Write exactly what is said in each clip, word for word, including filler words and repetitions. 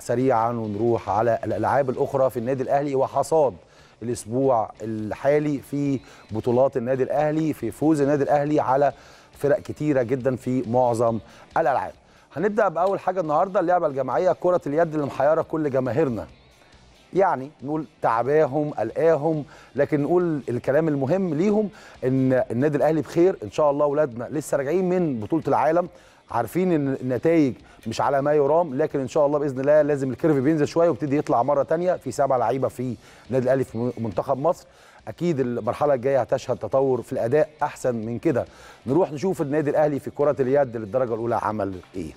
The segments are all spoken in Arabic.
سريعا ونروح على الألعاب الأخرى في النادي الأهلي وحصاد الأسبوع الحالي في بطولات النادي الأهلي، في فوز النادي الأهلي على فرق كتيرة جدا في معظم الألعاب. هنبدأ بأول حاجة النهاردة اللعبة الجماعية، كرة اليد اللي محيرة كل جماهيرنا، يعني نقول تعباهم قلقاهم، لكن نقول الكلام المهم ليهم ان النادي الأهلي بخير إن شاء الله. أولادنا لسه راجعين من بطولة العالم، عارفين ان النتائج مش على ما يرام، لكن ان شاء الله باذن الله لازم الكيرف بينزل شويه ويبتدي يطلع مره ثانيه. في سبعه لعيبه في النادي الاهلي في منتخب مصر، اكيد المرحله الجايه هتشهد تطور في الاداء احسن من كده. نروح نشوف النادي الاهلي في كره اليد للدرجه الاولى عمل ايه.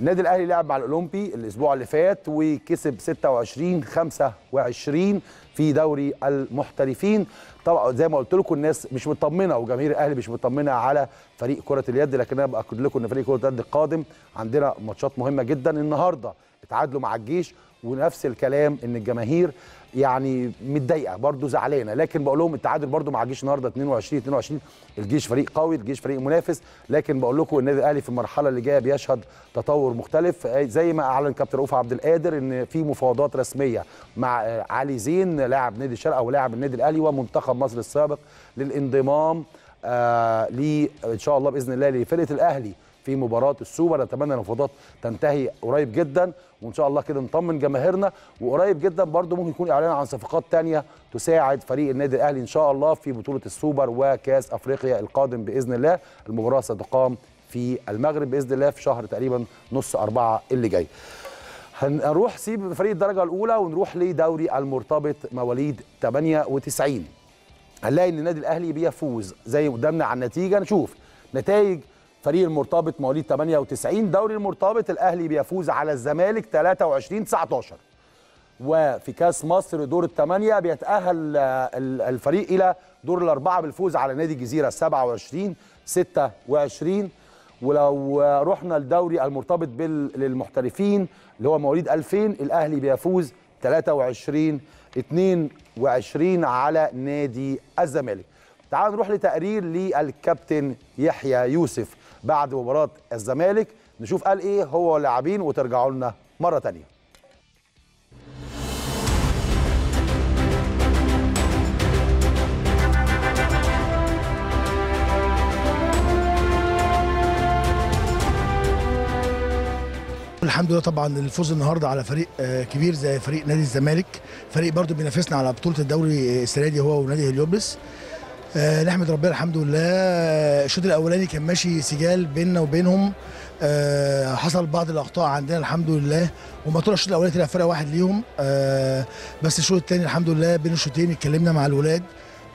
النادي الاهلي لعب مع الاولمبي الاسبوع اللي فات وكسب ستة وعشرين خمسة وعشرين في دوري المحترفين. طبعا زي ما قلت لكم الناس مش مطمنه وجماهير الاهلي مش مطمنه على فريق كره اليد، لكن انا باكد لكم ان فريق كره اليد القادم عندنا ماتشات مهمه جدا. النهارده اتعادلوا مع الجيش، ونفس الكلام ان الجماهير يعني متضايقه برضو زعلانه، لكن بقول لهم التعادل برضو مع الجيش النهارده اتنين وعشرين اتنين وعشرين. الجيش فريق قوي، الجيش فريق منافس، لكن بقول لكم النادي الاهلي في المرحله اللي جايه بيشهد تطور مختلف. زي ما اعلن كابتن رؤوف عبد القادر ان في مفاوضات رسميه مع علي زين لاعب نادي الشرق او لاعب النادي الاهلي ومنتخب مصر السابق للانضمام آه ل ان شاء الله باذن الله لفرقه الاهلي في مباراة السوبر. نتمنى المفاوضات تنتهي قريب جدا وان شاء الله كده نطمن جماهيرنا، وقريب جدا برضو ممكن يكون اعلان عن صفقات تانية تساعد فريق النادي الاهلي ان شاء الله في بطولة السوبر وكاس افريقيا القادم باذن الله. المباراة ستقام في المغرب باذن الله في شهر تقريبا نص أربعة اللي جاي. هنروح سيب فريق الدرجة الاولى ونروح لدوري المرتبط مواليد تمانية وتسعين. هنلاقي ان النادي الاهلي بيفوز زي قدامنا على النتيجة، نشوف نتائج فريق المرتبط مواليد تمانية وتسعين. دوري المرتبط الأهلي بيفوز على الزمالك تلاتة وعشرين تسعتاشر، وفي كاس مصر دور الثمانية بيتأهل الفريق إلى دور الأربعة بالفوز على نادي الجزيرة سبعة وعشرين ستة وعشرين. ولو رحنا لدوري المرتبط للمحترفين اللي هو مواليد ألفين، الأهلي بيفوز تلاتة وعشرين اتنين وعشرين على نادي الزمالك. تعالوا نروح لتقرير للكابتن يحيى يوسف بعد مباراة الزمالك، نشوف قال ايه هو واللاعبين وترجعوا لنا مرة تانية. الحمد لله طبعا الفوز النهارده على فريق كبير زي فريق نادي الزمالك، فريق برضو بينافسنا على بطولة الدوري السنة دي هو ونادي هليوبلس. آه نحمد ربنا الحمد لله. الشوط الاولاني كان ماشي سجال بيننا وبينهم، آه حصل بعض الاخطاء عندنا الحمد لله، وما طلعش الشوط الاولاني طلع فرق واحد ليهم، آه بس الشوط الثاني الحمد لله بين الشوطين اتكلمنا مع الولاد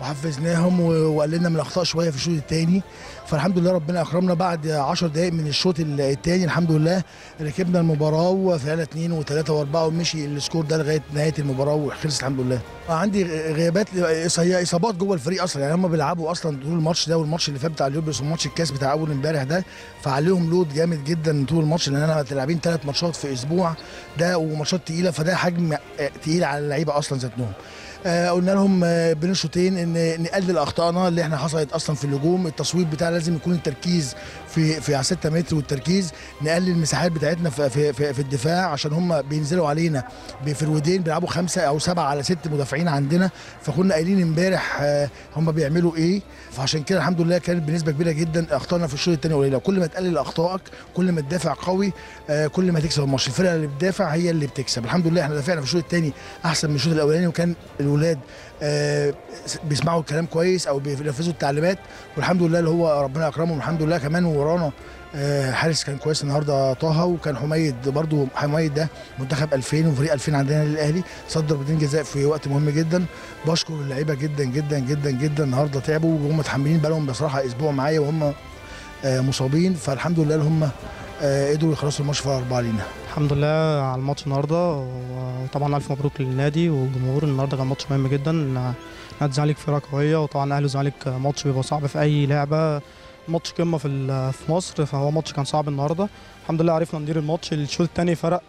وحفزناهم وقللنا من الاخطاء شويه في الشوط الثاني، فالحمد لله ربنا اكرمنا. بعد عشر دقائق من الشوط الثاني الحمد لله ركبنا المباراه وفعلنا اثنين وثلاثه واربعه ومشي السكور ده لغايه نهايه المباراه وخلصت الحمد لله. عندي غيابات هي اصابات جوه الفريق اصلا، يعني هم بيلعبوا اصلا طول الماتش ده والماتش اللي فات بتاع اليوبلس وماتش الكاس بتاع اول امبارح ده، فعليهم لود جامد جدا طول الماتش، لان انا لاعبين ثلاث ماتشات في اسبوع ده وماتشات تقيله، فده حجم تقيل على اللعيبه اصلا ذاتهم. آه قلنا لهم آه بين الشوطين ان نقلل اخطائنا اللي احنا حصلت اصلا في الهجوم، التصويت بتاعنا لازم يكون التركيز في في على ستة متر، والتركيز نقلل المساحات بتاعتنا في في, في, في الدفاع عشان هم بينزلوا علينا في الودين بيلعبوا خمسه او سبعه على ست مدافعين عندنا، فكنا قايلين امبارح آه هم بيعملوا ايه، فعشان كده الحمد لله كانت بنسبه كبيره جدا اخطائنا في الشوط الثاني قليله. كل ما تقلل اخطائك كل ما تدافع قوي آه كل ما تكسب الماتش، الفرقه اللي بتدافع هي اللي بتكسب. الحمد لله احنا دافعنا في الشوط الثاني احسن من الشوط الاولاني، وكان الولاد آه بيسمعوا الكلام كويس او بينفذوا التعليمات، والحمد لله اللي هو ربنا اكرمهم الحمد لله. كمان ورانا آه حارس كان كويس النهارده طه، وكان حميد برضو، حميد ده منتخب ألفين وفريق ألفين عندنا للاهلي صدر ضربتين جزاء في وقت مهم جدا. بشكر اللعيبه جدا جدا جدا جدا النهارده تعبوا وهم متحملين بالهم بصراحه اسبوع معايا وهم آه مصابين، فالحمد لله اللي هم قدروا يخلصوا الماتش في أربعة لينا. الحمد لله على الماتش النهارده، وطبعا الف مبروك للنادي والجمهور. النهارده كان ماتش مهم جدا، نادي الزمالك فرقه قويه، وطبعا اهلي والزمالك ماتش بيبقى صعب في اي لعبه، ماتش قمه في في مصر، فهو ماتش كان صعب النهارده. الحمد لله عرفنا ندير الماتش. الشوط الثاني فرق،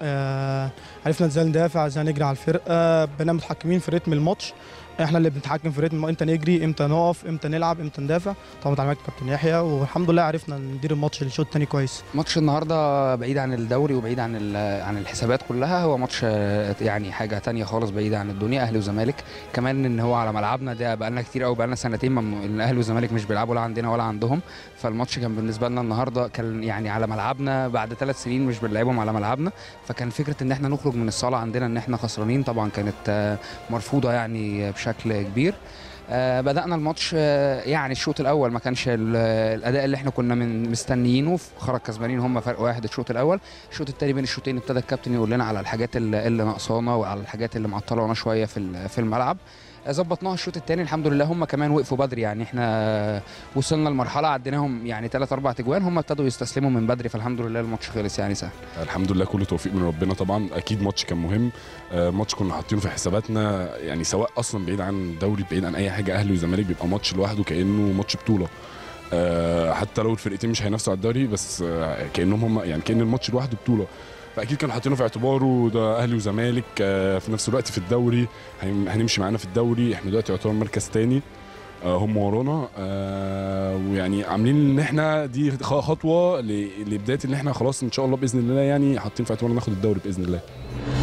عرفنا ازاي ندافع ازاي نجري على الفرقه، بقينا متحكمين في رتم الماتش، احنا اللي بنتحكم في الريتم، امتى نجري، امتى نقف، امتى نلعب، امتى ندافع. طبعا تعليمات كابتن يحيى، والحمد لله عرفنا ندير الماتش الشوط الثاني كويس. ماتش النهارده بعيد عن الدوري وبعيد عن عن الحسابات كلها، هو ماتش يعني حاجه ثانيه خالص بعيده عن الدنيا، اهلي وزمالك. كمان ان هو على ملعبنا، ده بقى لنا كتير قوي، بقى لنا سنتين ان الاهلي والزمالك مش بيلعبوا لا عندنا ولا عندهم. فالماتش كان بالنسبه لنا النهارده كان يعني على ملعبنا، بعد ثلاث سنين مش بنلعبهم على ملعبنا. فكان فكره ان احنا نخرج من الصاله عندنا ان احنا خسرانين طبعا كانت مرفوضه يعني بشكل كبير. آه بدأنا الماتش، آه يعني الشوط الأول ما كانش الأداء اللي احنا كنا من مستنيينه، خرج كسبانين هم فرق واحد الشوط الأول. الشوط التاني بين الشوطين ابتدى الكابتن يقول لنا على الحاجات اللي, اللي ناقصانا وعلى الحاجات اللي معطلانا شوية في في الملعب. ظبطناها الشوط الثاني الحمد لله، هم كمان وقفوا بدري، يعني احنا وصلنا لمرحله عديناهم يعني ثلاث اربع تجوان، هم ابتدوا يستسلموا من بدري، فالحمد لله الماتش خلص يعني سهل الحمد لله، كله توفيق من ربنا طبعا. اكيد ماتش كان مهم، ماتش كنا حاطينه في حساباتنا، يعني سواء اصلا بعيد عن الدوري بعيد عن اي حاجه، اهلي وزمالك بيبقى ماتش لوحده كانه ماتش بطوله، حتى لو الفرقتين مش هينافسوا على الدوري بس كانهم هم يعني كان الماتش لوحده بطوله. فاكيد كانوا حاطينه في اعتباره، ده اهلي وزمالك في نفس الوقت في الدوري، هنمشي معانا في الدوري، احنا دلوقتي يعتبر مركز ثاني هم ورانا، ويعني عاملين ان احنا دي خطوه لبدايه ان احنا خلاص ان شاء الله باذن الله يعني حاطين في اعتبارنا ناخد الدوري باذن الله.